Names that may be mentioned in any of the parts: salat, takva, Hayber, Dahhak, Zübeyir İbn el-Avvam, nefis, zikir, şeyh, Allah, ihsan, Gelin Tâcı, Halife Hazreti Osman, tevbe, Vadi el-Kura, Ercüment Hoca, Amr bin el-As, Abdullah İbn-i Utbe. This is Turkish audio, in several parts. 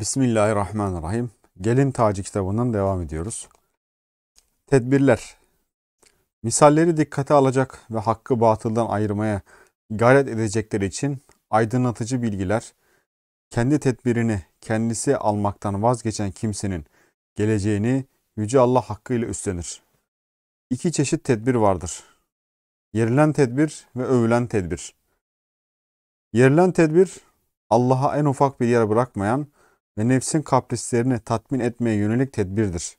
Bismillahirrahmanirrahim. Gelin Tâcı kitabından devam ediyoruz. Tedbirler. Misalleri dikkate alacak ve hakkı batıldan ayırmaya gayret edecekleri için aydınlatıcı bilgiler, kendi tedbirini kendisi almaktan vazgeçen kimsenin geleceğini Yüce Allah hakkıyla üstlenir. İki çeşit tedbir vardır. Yerilen tedbir ve övülen tedbir. Yerilen tedbir, Allah'a en ufak bir yer bırakmayan ve nefsin kaprislerini tatmin etmeye yönelik tedbirdir.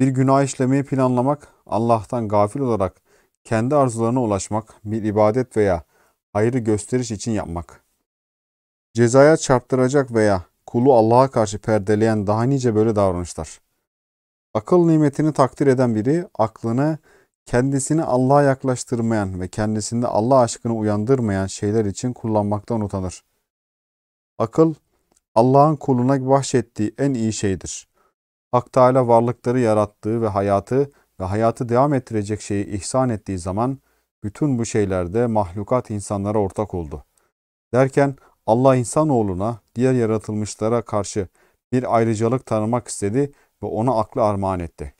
Bir günah işlemeyi planlamak, Allah'tan gafil olarak kendi arzularına ulaşmak, bir ibadet veya hayrı gösteriş için yapmak. Cezaya çarptıracak veya kulu Allah'a karşı perdeleyen daha nice böyle davranışlar. Akıl nimetini takdir eden biri, aklını kendisini Allah'a yaklaştırmayan ve kendisinde Allah aşkını uyandırmayan şeyler için kullanmaktan utanır. Akıl, Allah'ın kuluna bahşettiği en iyi şeydir. Hak Teâlâ varlıkları yarattığı ve hayatı devam ettirecek şeyi ihsan ettiği zaman bütün bu şeylerde mahlukat insanlara ortak oldu. Derken Allah insanoğluna diğer yaratılmışlara karşı bir ayrıcalık tanımak istedi ve ona aklı armağan etti.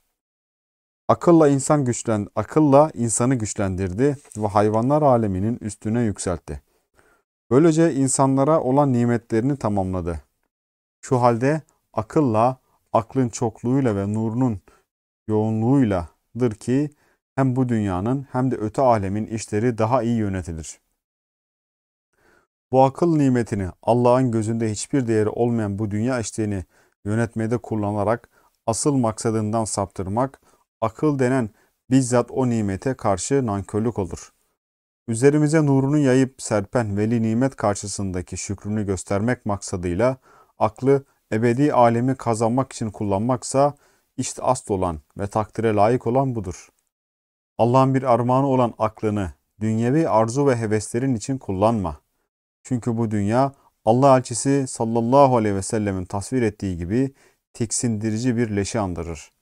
Akılla insanı güçlendirdi ve hayvanlar aleminin üstüne yükseltti. Böylece insanlara olan nimetlerini tamamladı. Şu halde akılla, aklın çokluğuyla ve nurunun yoğunluğuyladır ki hem bu dünyanın hem de öte alemin işleri daha iyi yönetilir. Bu akıl nimetini Allah'ın gözünde hiçbir değeri olmayan bu dünya işlerini yönetmede kullanarak asıl maksadından saptırmak, akıl denen bizzat o nimete karşı nankörlük olur. Üzerimize nurunu yayıp serpen veli nimet karşısındaki şükrünü göstermek maksadıyla aklı ebedi alemi kazanmak için kullanmaksa işte asıl olan ve takdire layık olan budur. Allah'ın bir armağanı olan aklını dünyevi arzu ve heveslerin için kullanma. Çünkü bu dünya Allah elçisi sallallahu aleyhi ve sellemin tasvir ettiği gibi tiksindirici bir leşi andırır.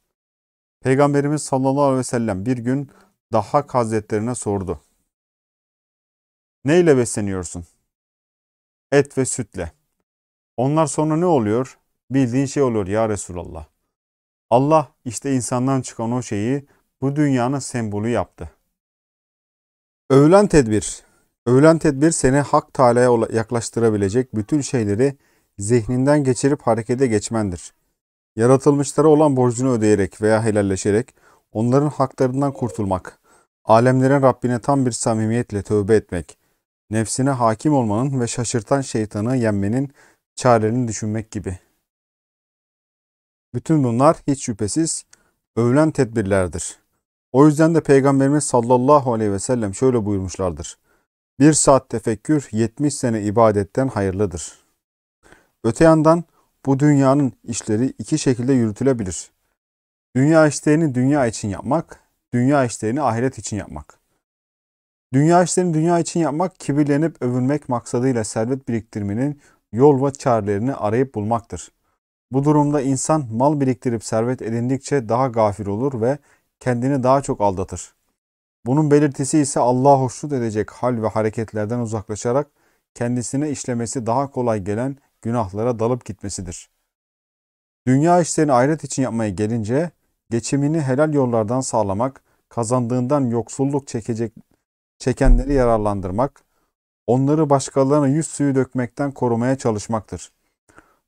Peygamberimiz sallallahu aleyhi ve sellem bir gün Dahhak Hazretlerine sordu. Neyle besleniyorsun? Et ve sütle. Onlar sonra ne oluyor? Bildiğin şey oluyor ya Resulallah. Allah işte insandan çıkan o şeyi bu dünyanın sembolü yaptı. Övülen tedbir. Övülen tedbir seni Hak Teâlâ'ya yaklaştırabilecek bütün şeyleri zihninden geçirip harekete geçmendir. Yaratılmışlara olan borcunu ödeyerek veya helalleşerek onların haklarından kurtulmak. Alemlerin Rabbine tam bir samimiyetle tövbe etmek. Nefsine hakim olmanın ve şaşırtan şeytanı yenmenin çarelerini düşünmek gibi. Bütün bunlar hiç şüphesiz övülen tedbirlerdir. O yüzden de Peygamberimiz sallallahu aleyhi ve sellem şöyle buyurmuşlardır. Bir saat tefekkür 70 sene ibadetten hayırlıdır. Öte yandan bu dünyanın işleri iki şekilde yürütülebilir. Dünya işlerini dünya için yapmak, dünya işlerini ahiret için yapmak. Dünya işlerini dünya için yapmak, kibirlenip övünmek maksadıyla servet biriktirmenin yol ve çarelerini arayıp bulmaktır. Bu durumda insan mal biriktirip servet edindikçe daha gafil olur ve kendini daha çok aldatır. Bunun belirtisi ise Allah'a hoşnut edecek hal ve hareketlerden uzaklaşarak kendisine işlemesi daha kolay gelen günahlara dalıp gitmesidir. Dünya işlerini ahiret için yapmaya gelince geçimini helal yollardan sağlamak, kazandığından yoksulluk çekenleri yararlandırmak, onları başkalarına yüz suyu dökmekten korumaya çalışmaktır.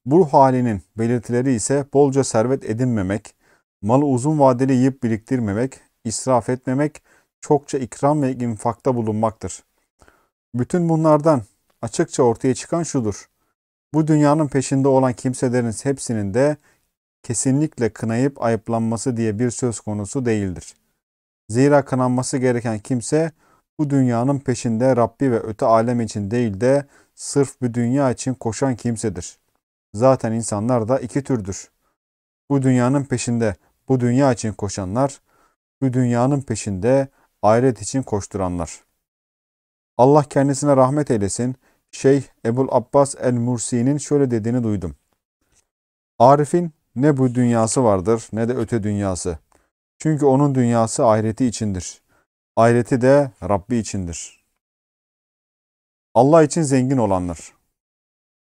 Bu halinin belirtileri ise bolca servet edinmemek, malı uzun vadeli yiyip biriktirmemek, israf etmemek, çokça ikram ve infakta bulunmaktır. Bütün bunlardan açıkça ortaya çıkan şudur. Bu dünyanın peşinde olan kimselerin hepsinin de kesinlikle kınayıp ayıplanması diye bir söz konusu değildir. Zira kınanması gereken kimse bu dünyanın peşinde Rabbi ve öte alem için değil de sırf bu dünya için koşan kimsedir. Zaten insanlar da iki türdür. Bu dünyanın peşinde bu dünya için koşanlar, bu dünyanın peşinde ahiret için koşturanlar. Allah kendisine rahmet eylesin. Şeyh Ebul Abbas el-Mursi'nin şöyle dediğini duydum. Arif'in ne bu dünyası vardır ne de öte dünyası. Çünkü onun dünyası ahireti içindir. Ahireti de Rabbi içindir. Allah için zengin olanlar.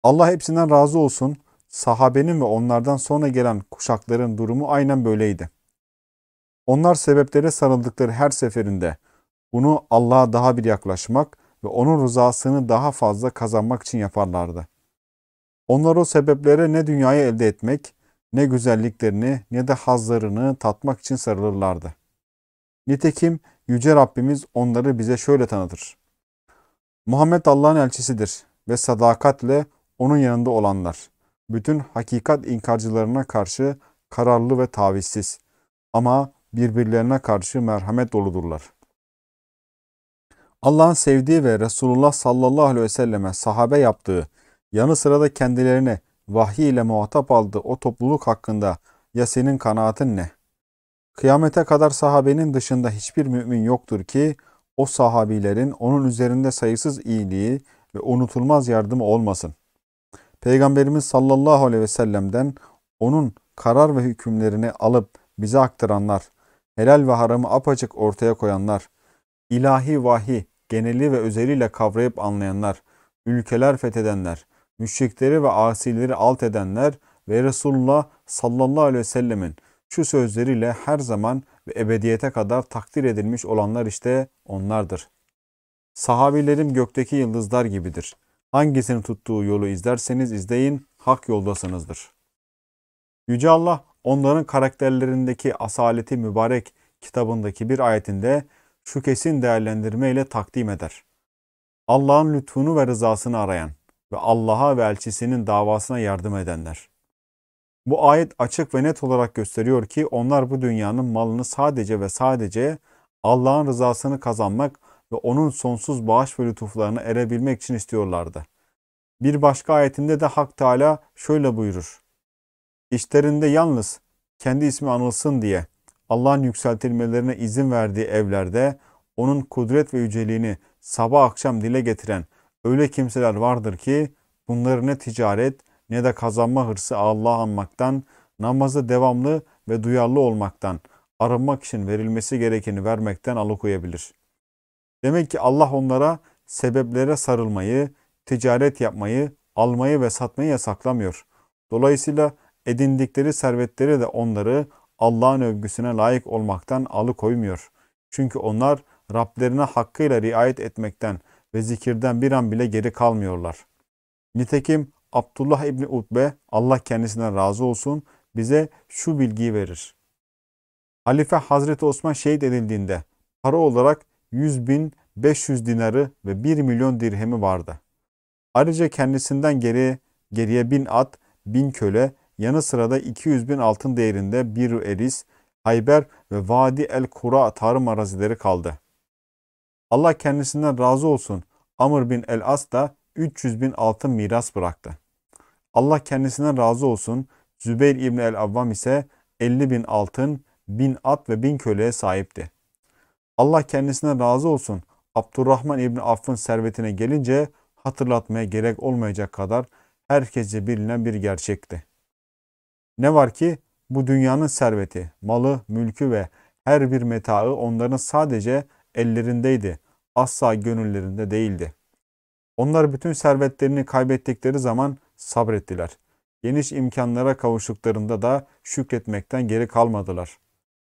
Allah hepsinden razı olsun. sahabenin ve onlardan sonra gelen kuşakların durumu aynen böyleydi. Onlar sebeplere sarıldıkları her seferinde bunu Allah'a daha bir yaklaşmak ve onun rızasını daha fazla kazanmak için yaparlardı. Onlar o sebeplere ne dünyayı elde etmek, ne güzelliklerini ne de hazlarını tatmak için sarılırlardı. Nitekim Yüce Rabbimiz onları bize şöyle tanıtır. Muhammed Allah'ın elçisidir ve sadakatle onun yanında olanlar. Bütün hakikat inkarcılarına karşı kararlı ve tavizsiz ama birbirlerine karşı merhamet doludurlar. Allah'ın sevdiği ve Resulullah sallallahu aleyhi ve selleme sahabe yaptığı, yanı sıra da kendilerine vahiy ile muhatap aldığı o topluluk hakkında ya senin kanaatin ne? Kıyamete kadar sahabenin dışında hiçbir mümin yoktur ki o sahabilerin onun üzerinde sayısız iyiliği ve unutulmaz yardımı olmasın. Peygamberimiz sallallahu aleyhi ve sellem'den onun karar ve hükümlerini alıp bize aktaranlar, helal ve haramı apaçık ortaya koyanlar, ilahi vahiy geneli ve özeliyle kavrayıp anlayanlar, ülkeler fethedenler, müşrikleri ve asileri alt edenler ve Resulullah sallallahu aleyhi ve sellemin şu sözleriyle her zaman ve ebediyete kadar takdir edilmiş olanlar işte onlardır. Sahabilerim gökteki yıldızlar gibidir. Hangisini tuttuğu yolu izlerseniz izleyin, hak yoldasınızdır. Yüce Allah onların karakterlerindeki asaleti mübarek kitabındaki bir ayetinde şu kesin değerlendirme ile takdim eder. Allah'ın lütfunu ve rızasını arayan ve Allah'a ve elçisinin davasına yardım edenler. Bu ayet açık ve net olarak gösteriyor ki onlar bu dünyanın malını sadece ve sadece Allah'ın rızasını kazanmak ve onun sonsuz bağış ve lütuflarına erebilmek için istiyorlardı. Bir başka ayetinde de Hak Teala şöyle buyurur. İşlerinde yalnız kendi ismi anılsın diye Allah'ın yükseltilmelerine izin verdiği evlerde onun kudret ve yüceliğini sabah akşam dile getiren öyle kimseler vardır ki bunları ne ticaret ne de kazanma hırsı Allah'ı anmaktan, namazı devamlı ve duyarlı olmaktan, arınmak için verilmesi gerekeni vermekten alıkoyabilir. Demek ki Allah onlara sebeplere sarılmayı, ticaret yapmayı, almayı ve satmayı yasaklamıyor. Dolayısıyla edindikleri servetleri de onları Allah'ın övgüsüne layık olmaktan alıkoymuyor. Çünkü onlar Rablerine hakkıyla riayet etmekten ve zikirden bir an bile geri kalmıyorlar. Nitekim Abdullah İbn-i Utbe, Allah kendisinden razı olsun, bize şu bilgiyi verir. Halife Hazreti Osman şehit edildiğinde para olarak 100.500 dinarı ve 1 milyon dirhemi vardı. Ayrıca kendisinden geriye 1000 at, 1000 köle, yanı sıra da 200.000 altın değerinde bir eriz, Hayber ve Vadi el-Kura tarım arazileri kaldı. Allah kendisinden razı olsun, Amr bin el-As da 300.000 altın miras bıraktı. Allah kendisinden razı olsun, Zübeyir İbn el-Avvam ise 50.000 altın, 1000 at ve 1000 köleye sahipti. Allah kendisinden razı olsun, Abdurrahman İbn Aff'ın servetine gelince hatırlatmaya gerek olmayacak kadar herkesce bilinen bir gerçekti. Ne var ki bu dünyanın serveti, malı, mülkü ve her bir metaı onların sadece ellerindeydi, asla gönüllerinde değildi. Onlar bütün servetlerini kaybettikleri zaman sabrettiler. Geniş imkanlara kavuştuklarında da şükretmekten geri kalmadılar.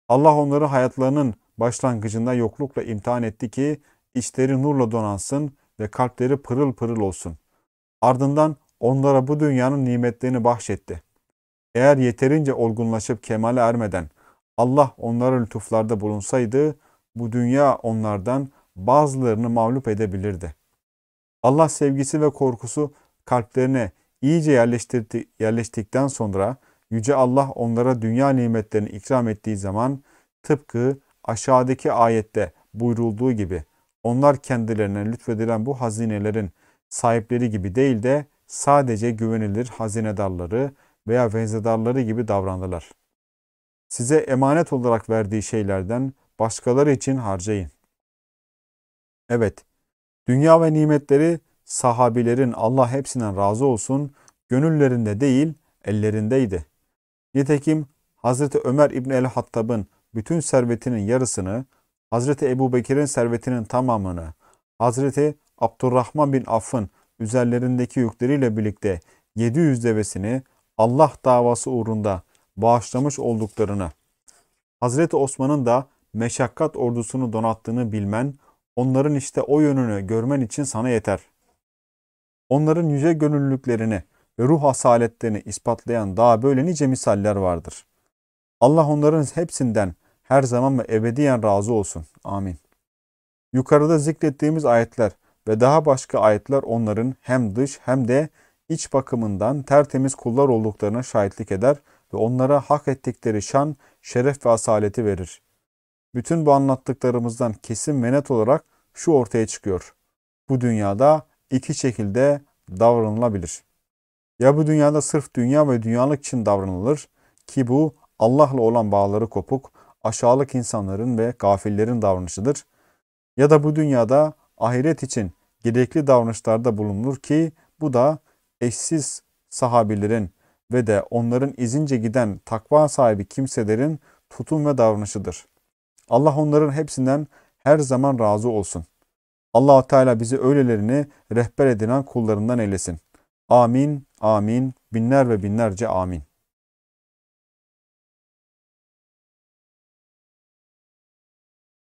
Allah onları hayatlarının başlangıcında yoklukla imtihan etti ki içleri nurla donansın ve kalpleri pırıl pırıl olsun. Ardından onlara bu dünyanın nimetlerini bahşetti. Eğer yeterince olgunlaşıp kemale ermeden Allah onlara lütuflarda bulunsaydı, bu dünya onlardan bazılarını mağlup edebilirdi. Allah sevgisi ve korkusu kalplerine iyice yerleştikten sonra Yüce Allah onlara dünya nimetlerini ikram ettiği zaman tıpkı aşağıdaki ayette buyrulduğu gibi onlar kendilerine lütfedilen bu hazinelerin sahipleri gibi değil de sadece güvenilir hazinedarları veya veznedarları gibi davrandılar. Size emanet olarak verdiği şeylerden başkaları için harcayın. Evet, dünya ve nimetleri sahabilerin, Allah hepsinden razı olsun, gönüllerinde değil ellerindeydi. Nitekim Hazreti Ömer İbn el-Hattab'ın bütün servetinin yarısını, Hazreti Ebubekir'in servetinin tamamını, Hazreti Abdurrahman bin Aff'ın üzerlerindeki yükleriyle birlikte 700 devesini, Allah davası uğrunda bağışlamış olduklarını, Hazreti Osman'ın da meşakkat ordusunu donattığını bilmen, onların işte o yönünü görmen için sana yeter. Onların yüce gönüllülüklerini ve ruh asaletlerini ispatlayan daha böyle nice misaller vardır. Allah onların hepsinden her zaman ve ebediyen razı olsun. Amin. Yukarıda zikrettiğimiz ayetler ve daha başka ayetler onların hem dış hem de iç bakımından tertemiz kullar olduklarına şahitlik eder ve onlara hak ettikleri şan, şeref ve asaleti verir. Bütün bu anlattıklarımızdan kesin ve net olarak şu ortaya çıkıyor. Bu dünyada iki şekilde davranılabilir. Ya bu dünyada sırf dünya ve dünyalık için davranılır ki bu Allah'la olan bağları kopuk, aşağılık insanların ve gafillerin davranışıdır. Ya da bu dünyada ahiret için gerekli davranışlarda bulunulur ki bu da eşsiz sahabilerin ve de onların izince giden takva sahibi kimselerin tutum ve davranışıdır. Allah onların hepsinden her zaman razı olsun. Allah Teala bizi öylelerini rehber edinen kullarından eylesin. Amin, amin, binler ve binlerce amin.